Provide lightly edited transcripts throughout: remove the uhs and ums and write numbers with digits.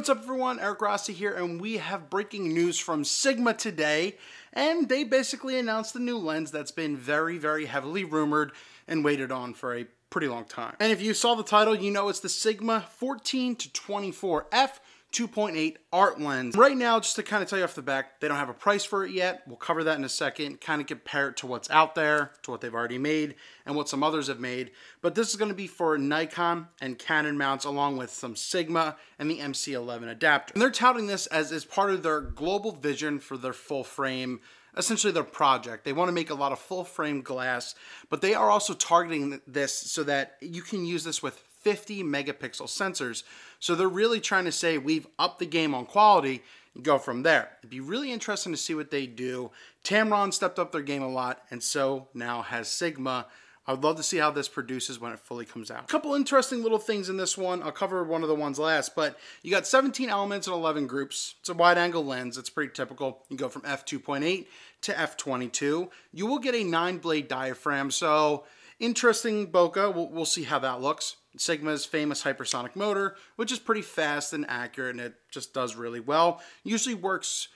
What's up everyone, Eric Rossi here, and we have breaking news from Sigma today, and they basically announced the new lens that's been very, very heavily rumored and waited on for a pretty long time. And if you saw the title, you know it's the Sigma 14-24f 2.8 art lens. Right now, just to kind of tell you off the back, they don't have a price for it yet. We'll cover that in a second, kind of compare it to what's out there, to what they've already made, and what some others have made. But this is going to be for Nikon and Canon mounts, along with some Sigma and the mc11 adapter. And they're touting this as part of their global vision for their full frame, essentially their project. They want to make a lot of full frame glass, but they are also targeting this so that you can use this with 50 megapixel sensors. So they're really trying to say we've upped the game on quality and go from there. It'd be really interesting to see what they do. Tamron stepped up their game a lot, and so now has Sigma. I would love to see how this produces when it fully comes out. A couple interesting little things in this one. I'll cover one of the ones last, but you got 17 elements and 11 groups. It's a wide angle lens. It's pretty typical. You go from f2.8 to f22. You will get a 9-blade diaphragm, so interesting bokeh. We'll see how that looks. Sigma's famous hypersonic motor, which is pretty fast and accurate, and it just does really well. Usually works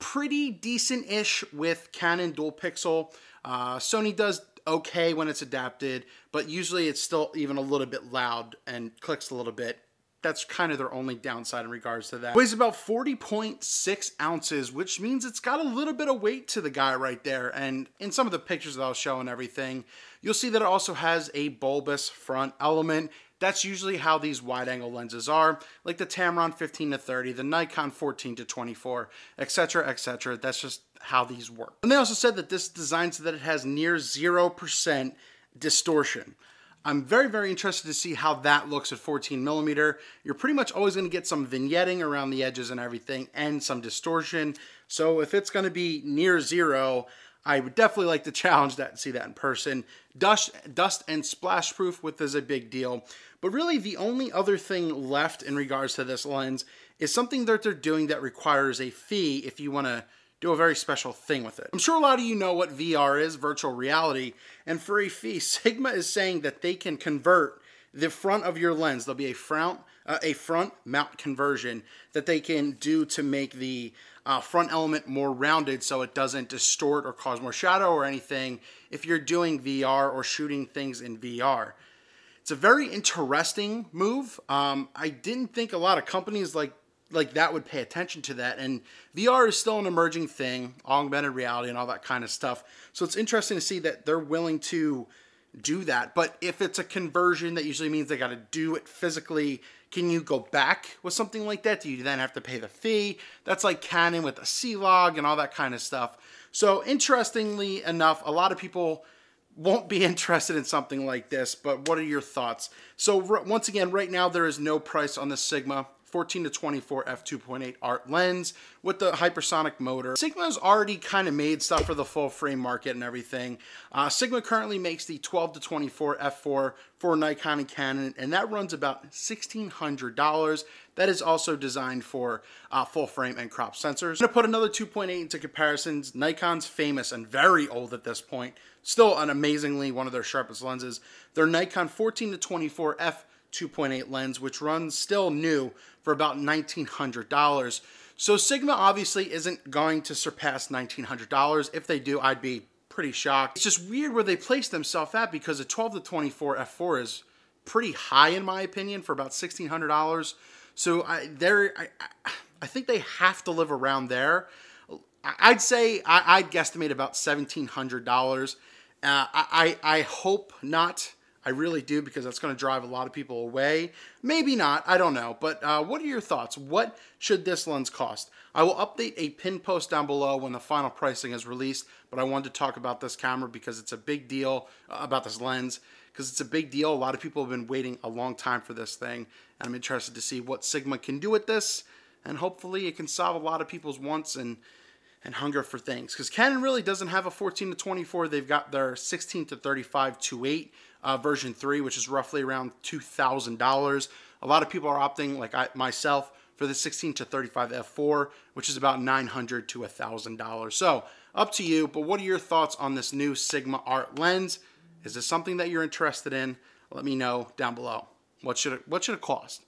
pretty decent-ish with Canon dual pixel. Sony does okay when it's adapted, but usually it's still even a little bit loud and clicks a little bit. That's kind of their only downside in regards to that. It weighs about 40.6 ounces, which means it's got a little bit of weight to the guy right there. And in some of the pictures that I'll show and everything, you'll see that it also has a bulbous front element. That's usually how these wide angle lenses are, like the Tamron 15-30, the Nikon 14-24, etc., etc. That's just how these work. And they also said that this design so that it has near 0% distortion. I'm very, very interested to see how that looks at 14 millimeter. You're pretty much always going to get some vignetting around the edges and everything and some distortion. So if it's going to be near zero, I would definitely like to challenge that and see that in person. Dust and splash proof with is a big deal. But really the only other thing left in regards to this lens is something that they're doing that requires a fee if you want to do a very special thing with it. I'm sure a lot of you know what VR is, virtual reality, and for a fee, Sigma is saying that they can convert the front of your lens. There'll be a front mount conversion that they can do to make the front element more rounded so it doesn't distort or cause more shadow or anything if you're doing VR or shooting things in VR. It's a very interesting move. I didn't think a lot of companies like that would pay attention to that. And VR is still an emerging thing, augmented reality and all that kind of stuff. So it's interesting to see that they're willing to do that. But if it's a conversion, that usually means they got to do it physically. Can you go back with something like that? Do you then have to pay the fee? That's like Canon with the C-Log and all that kind of stuff. So interestingly enough, a lot of people won't be interested in something like this, but what are your thoughts? So once again, right now, there is no price on the Sigma 14-24 f2.8 art lens with the hypersonic motor. Sigma's already kind of made stuff for the full frame market and everything. Sigma currently makes the 12-24 f4 for Nikon and Canon, and that runs about $1,600. That is also designed for full frame and crop sensors. I'm gonna put another 2.8 into comparisons. Nikon's famous and very old at this point, still an amazingly one of their sharpest lenses. Their Nikon 14-24 f 2.8 lens, which runs still new for about $1,900. So Sigma obviously isn't going to surpass $1,900. If they do, I'd be pretty shocked. It's just weird where they place themselves at, because a 12-24 f4 is pretty high in my opinion for about $1,600. So I think they have to live around there. I'd say I'd guesstimate about $1,700. I hope not. I really do, because that's going to drive a lot of people away. Maybe not, I don't know. But what are your thoughts? What should this lens cost? I will update a pin post down below when the final pricing is released, but I wanted to talk about this camera because it's a big deal, about this lens, because it's a big deal. A lot of people have been waiting a long time for this thing, and I'm interested to see what Sigma can do with this, and hopefully it can solve a lot of people's wants and hunger for things, because Canon really doesn't have a 14-24. They've got their 16-35 2.8 version 3, which is roughly around $2,000. A lot of people are opting, like myself, for the 16-35 f4, which is about $900 to $1,000. So up to you, but what are your thoughts on this new Sigma art lens? Is this something that you're interested in? Let me know down below. What should it cost?